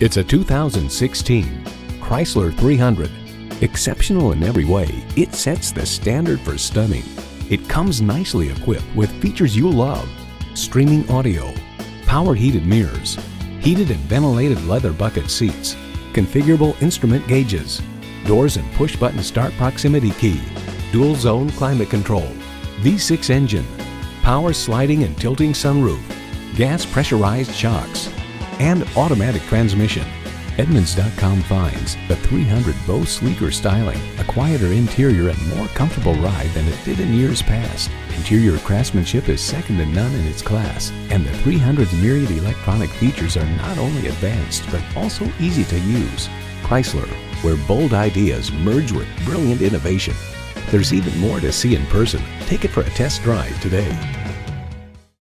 It's a 2016 Chrysler 300. Exceptional in every way, it sets the standard for stunning. It comes nicely equipped with features you'll love: streaming audio, power heated mirrors, heated and ventilated leather bucket seats, configurable instrument gauges, doors and push button start proximity key, dual zone climate control, V6 engine, power sliding and tilting sunroof, gas pressurized shocks, and automatic transmission. Edmunds.com finds the 300 boasts sleeker styling, a quieter interior, and more comfortable ride than it did in years past. Interior craftsmanship is second to none in its class, and the 300's myriad electronic features are not only advanced but also easy to use. Chrysler, where bold ideas merge with brilliant innovation. There's even more to see in person. Take it for a test drive today.